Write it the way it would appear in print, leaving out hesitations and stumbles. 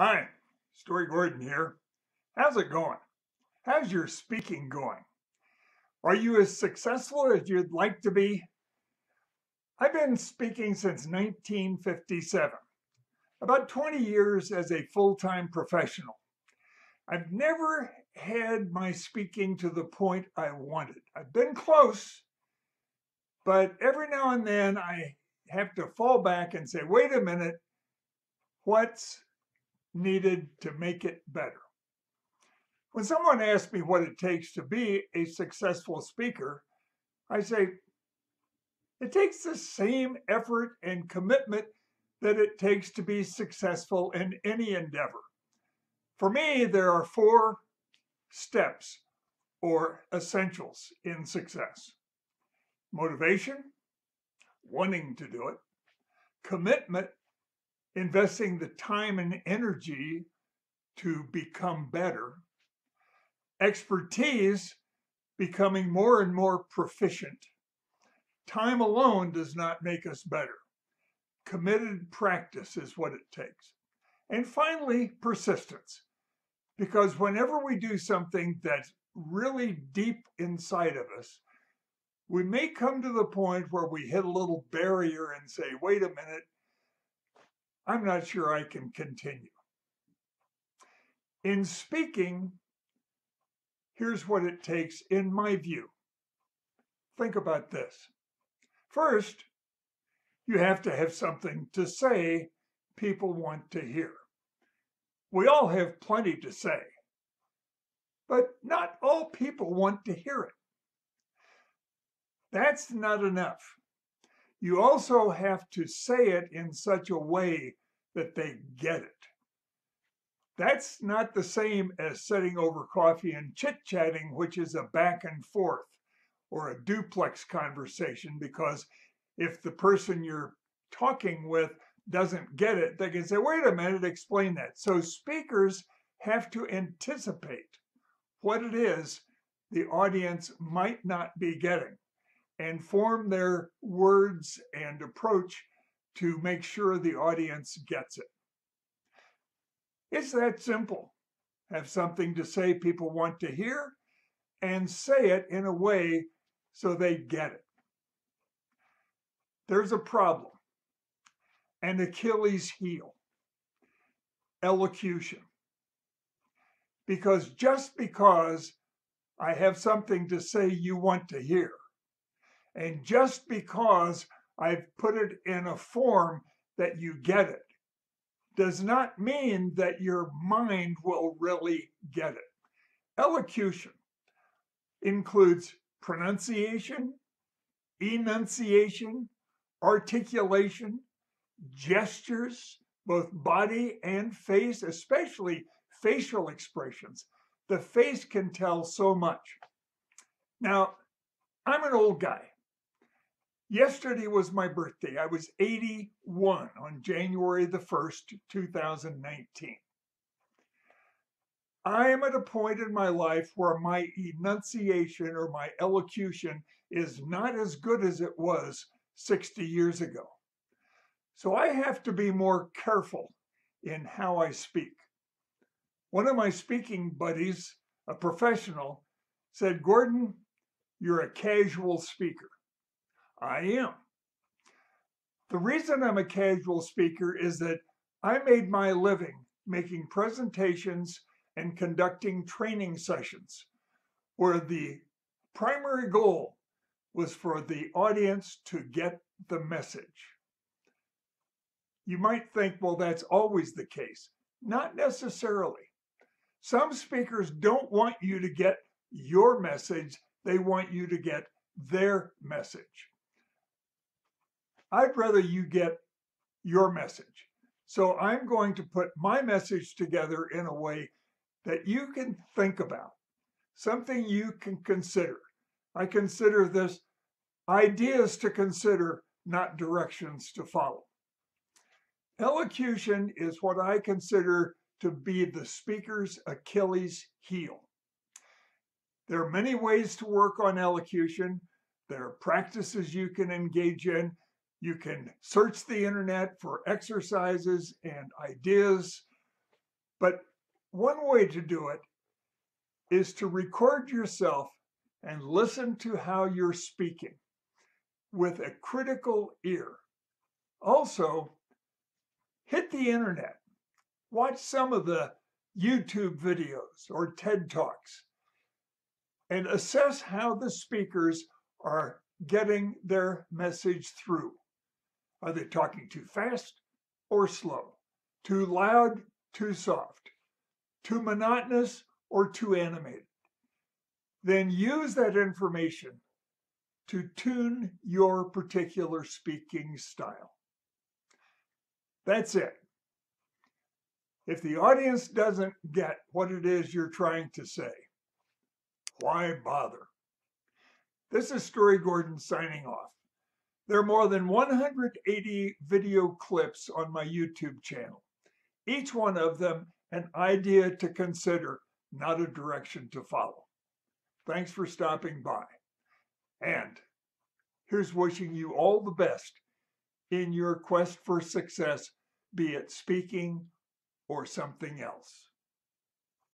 Hi, Story Gordon here. How's it going? How's your speaking going? Are you as successful as you'd like to be? I've been speaking since 1957, about 20 years as a full-time professional. I've never had my speaking to the point I wanted. I've been close, but every now and then I have to fall back and say, wait a minute, what's needed to make it better? When someone asks me what it takes to be a successful speaker, I say, it takes the same effort and commitment that it takes to be successful in any endeavor. For me, there are four steps or essentials in success: motivation, wanting to do it; commitment, investing the time and energy to become better; expertise, becoming more and more proficient. Time alone does not make us better. Committed practice is what it takes. And finally, persistence. Because whenever we do something that's really deep inside of us, we may come to the point where we hit a little barrier and say, wait a minute, I'm not sure I can continue. In speaking, here's what it takes in my view. Think about this. First, you have to have something to say people want to hear. We all have plenty to say, but not all people want to hear it. That's not enough. You also have to say it in such a way that they get it. That's not the same as sitting over coffee and chit-chatting, which is a back and forth or a duplex conversation, because if the person you're talking with doesn't get it, they can say, wait a minute, explain that. So speakers have to anticipate what it is the audience might not be getting and form their words and approach to make sure the audience gets it. It's that simple. Have something to say people want to hear and say it in a way so they get it. There's a problem, an Achilles heel: elocution. Because just because I have something to say you want to hear, and just because I've put it in a form that you get it, does not mean that your mind will really get it. Elocution includes pronunciation, enunciation, articulation, gestures, both body and face, especially facial expressions. The face can tell so much. Now, I'm an old guy. Yesterday was my birthday. I was 81 on January the 1st, 2019. I am at a point in my life where my enunciation or my elocution is not as good as it was 60 years ago. So I have to be more careful in how I speak. One of my speaking buddies, a professional, said, Gordon, you're a casual speaker. I am. The reason I'm a casual speaker is that I made my living making presentations and conducting training sessions where the primary goal was for the audience to get the message. You might think, well, that's always the case. Not necessarily. Some speakers don't want you to get your message. They want you to get their message. I'd rather you get your message. So I'm going to put my message together in a way that you can think about, something you can consider. I consider this ideas to consider, not directions to follow. Elocution is what I consider to be the speaker's Achilles heel. There are many ways to work on elocution. There are practices you can engage in. You can search the internet for exercises and ideas. But one way to do it is to record yourself and listen to how you're speaking with a critical ear. Also, hit the internet. Watch some of the YouTube videos or TED Talks and assess how the speakers are getting their message through. Are they talking too fast or slow? Too loud, too soft? Too monotonous or too animated? Then use that information to tune your particular speaking style. That's it. If the audience doesn't get what it is you're trying to say, why bother? This is Story Gordon signing off. There are more than 180 video clips on my YouTube channel, each one of them an idea to consider, not a direction to follow. Thanks for stopping by. And here's wishing you all the best in your quest for success, be it speaking or something else.